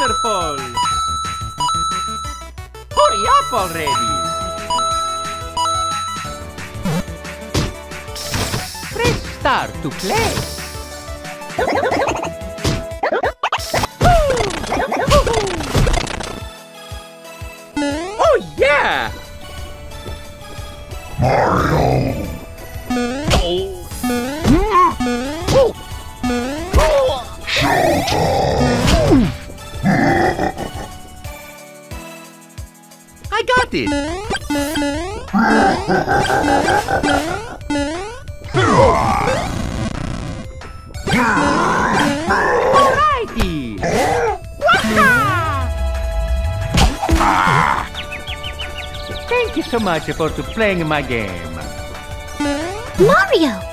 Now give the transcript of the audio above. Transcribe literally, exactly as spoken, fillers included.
wonderful! Hurry up already! Press start to play! Oh yeah! Mario! I got it! Alrighty! Thank you so much for playing my game. Mario!